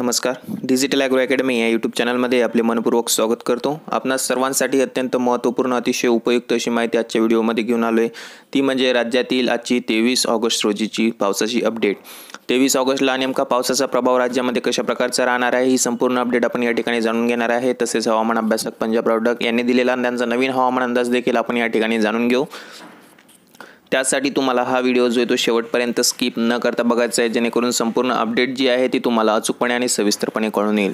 नमस्कार, digital agro academy या YouTube चॅनलमध्ये आपले मनपूर्वक स्वागत करतो। आपणा सर्वांसाठी अत्यंत महत्त्वपूर्ण अतिशय उपयुक्त अशी माहिती आजच्या व्हिडिओमध्ये घेऊन आलोय, ती म्हणजे राज्यातील आजची 23 ऑगस्ट रोजीची पावसाची अपडेट। 23 ऑगस्टला नेमका पावसाचा प्रभाव राज्यामध्ये कशा प्रकारचा राहणार आहे ही संपूर्ण अपडेट आपण या ठिकाणी जाणून घेणार आहे। तसेच हवामान अभ्यासक पंजाबराव डख यांनी दिलेला त्यांचा नवीन हवामान अंदाज देखील आपण या ठिकाणी जाणून घेऊ। त्यासाठी तुम्हाला हा व्हिडिओ जो आहे तो शेवटपर्यंत स्किप न करता बघायचा आहे, जेणेकरून संपूर्ण अपडेट जी आहे ती तुम्हाला अचूकपणे आणि सविस्तरपणे कळून येईल।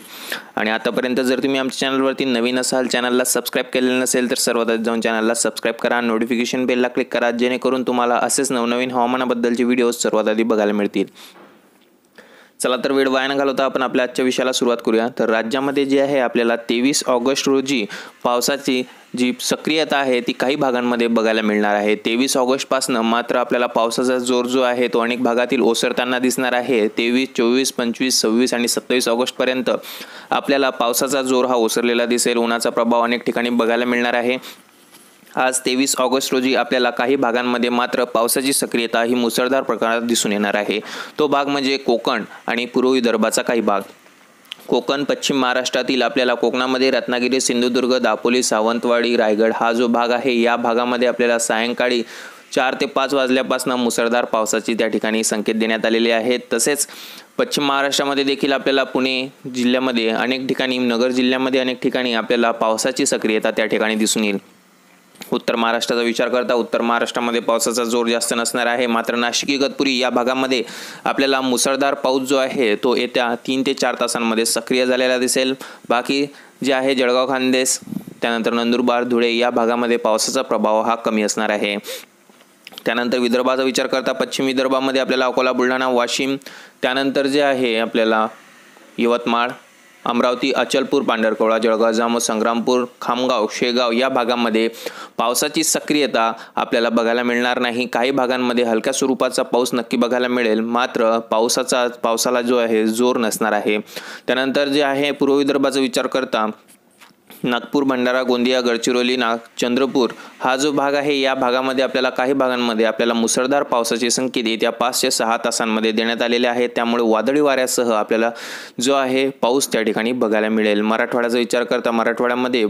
आणि आतापर्यंत जर तुम्ही आमच्या चॅनलवरती नवीन असाल, चॅनलला सबस्क्राइब केलेलं नसेल तर सर्वात आधी जाऊन चॅनलला सबस्क्राइब करा, नोटिफिकेशन बेलला क्लिक करा, जेणेकरून तुम्हाला असेच नवनवीन हवामानाबद्दलचे व्हिडिओज सर्वात आधी बघायला मिळतील। चला तर वेळ वाया न घालवता आपण आपल्या आजच्या विषयाला सुरुवात करूया। तर राज्यामध्ये जे आहे आपल्याला 23 ऑगस्ट रोजी पावसाची जी सक्रियता आहे ती काही भागांमध्ये बघायला मिळणार आहे। 23 ऑगस्टपासून मात्र आपल्याला पावसाचा जोर जो आहे तो अनेक भागातील ओसरताना दिसणार आहे। 23, 24, 25, 26 आणि 27 ऑगस्टपर्यंत आपल्याला पावसाचा जोर हा ओसरलेला दिसेल। उन्हाचा प्रभाव अनेक ठिकाणी बघायला मिळणार आहे। आज 23 ऑगस्ट रोजी आपल्याला काही भागांमध्ये मात्र पावसाची सक्रियता ही मुसळधार प्रकारात दिसून येणार आहे। तो भाग म्हणजे कोकण आणि पूर्व विदर्भाचा काही भाग। कोकण, पश्चिम महाराष्ट्रातील आपल्याला कोकणामध्ये रत्नागिरी, सिंधुदुर्ग, दापोली, सावंतवाडी, रायगड हा जो भाग आहे या भागामध्ये आपल्याला सायंकाळी 4 ते 5 वाजल्यापासून मुसळधार पावसाची त्या ठिकाणी संकेत देण्यात आलेले आहेत। तसेच पश्चिम महाराष्ट्रामध्ये देखील आपल्याला पुणे जिल्ह्यामध्ये अनेक ठिकाणी, नगर जिल्ह्यामध्ये अनेक ठिकाणी आपल्याला पावसाची सक्रियता त्या ठिकाणी दिसून येईल। उत्तर महाराष्ट्राचा विचार करता उत्तर महाराष्ट्रामध्ये पावसाचा जोर जास्त नसणार आहे, मात्र नाशिक, इगतपुरी या भागामध्ये आपल्याला मुसळधार पाऊस जो आहे तो येत्या 3 ते 4 तासांमध्ये सक्रिय झालेला दिसेल। बाकी जे आहे जळगाव, खानदेश, त्यानंतर नंदुरबार, धुळे या भागामध्ये पावसाचा प्रभाव हा कमी असणार आहे। त्यानंतर विदर्भाचा विचार करता पश्चिम विदर्भामध्ये आपल्याला अकोला, बुलढाणा, वाशिम, त्यानंतर जे आहे आपल्याला यवतमाळ, अमरावती, अचलपूर, पांढरकवडा, जळगाव, जामोद, संग्रामपूर, खामगाव, शेगाव या भागांमध्ये पावसाची सक्रियता आपल्याला बघायला मिळणार नाही। काही भागांमध्ये हलक्या स्वरूपाचा पाऊस नक्की बघायला मिळेल, मात्र पावसाला जो आहे जोर नसणार आहे। त्यानंतर जे आहे पूर्व विदर्भाचा विचार करता नागपूर, भंडारा, गोंदिया, गडचिरोली, चंद्रपूर हा जो भाग आहे या भागामध्ये आपल्याला काही भागांमध्ये आपल्याला मुसळधार पावसाचे संकेत येत्या 5 ते 6 तासांमध्ये देण्यात आलेले आहेत। त्यामुळे वादळी वाऱ्यासह आपल्याला जो आहे पाऊस त्या ठिकाणी बघायला मिळेल। मराठवाड्याचा विचार करता मराठवाड्यामध्ये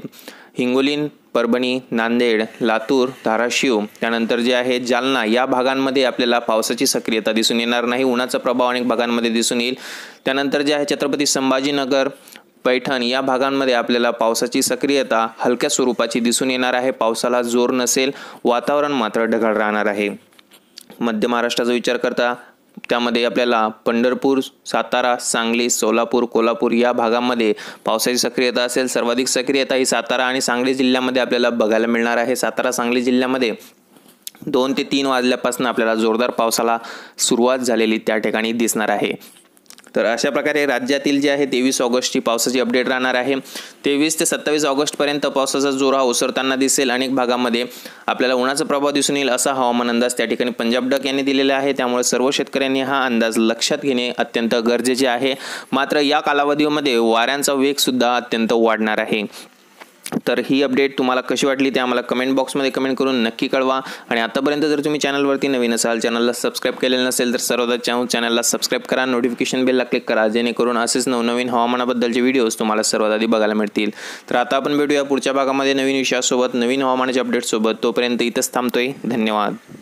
हिंगोली, परभणी, नांदेड, लातूर, धाराशिव, त्यानंतर जे आहे जालना या भागांमध्ये आपल्याला पावसाची सक्रियता दिसून येणार नाही। उन्हाचा प्रभाव अनेक भागांमध्ये दिसून येईल। त्यानंतर जे आहे छत्रपती संभाजीनगर, पैठण या भागांमध्ये आपल्याला पावसाची सक्रियता हलक्या स्वरूपाची दिसून येणार आहे। पावसाला जोर नसेल, वातावरण मात्र ढगाळ राहणार आहे। मध्य महाराष्ट्राचा विचार करता त्यामध्ये आपल्याला पंढरपूर, सातारा, सांगली, सोलापूर, कोल्हापूर या भागांमध्ये पावसाची सक्रियता असेल। सर्वाधिक सक्रियता ही सातारा आणि सांगली जिल्ह्यामध्ये आपल्याला बघायला मिळणार आहे। सातारा, सांगली जिल्ह्यामध्ये 2 ते 3 वाजल्यापासून आपल्याला जोरदार पावसाला सुरुवात झालेली त्या ठिकाणी दिसणार आहे। तर अशा प्रकारे राज्यातील जे आहे 23 ऑगस्टची पावसाची अपडेट राहणार आहे। 23 ते 27 ऑगस्टपर्यंत पावसाचा जोर हा ओसरताना दिसेल। अनेक भागामध्ये आपल्याला उन्हाचा प्रभाव दिसून येईल असा हवामान अंदाज त्या ठिकाणी पंजाब डक यांनी दिलेला आहे। त्यामुळे सर्व शेतकऱ्यांनी हा अंदाज लक्षात घेणे अत्यंत गरजेचे आहे। मात्र या कालावधीमध्ये वाऱ्यांचा वेगसुद्धा अत्यंत वाढणार आहे। तर ही अपडेट तुम्हाला कशी वाटली ते आम्हाला कमेंट बॉक्समध्ये कमेंट करून नक्की कळवा। आणि आतापर्यंत जर तुम्ही चॅनलवरती नवीन असाल, चॅनलला सबस्क्राईब केलेलं नसेल तर सर्वात चॅनलला सबस्क्राईब करा, नोटिफिकेशन बेलला क्लिक करा, जेणेकरून असेच नवनवीन हवामानाबद्दलचे व्हिडिओज तुम्हाला सर्वात आधी बघायला मिळतील। तर आता आपण भेटूया पुढच्या भागामध्ये नवीन विषयासोबत, नवीन हवामानाच्या अपडेटसोबत। तोपर्यंत इथंच थांबतोय, धन्यवाद।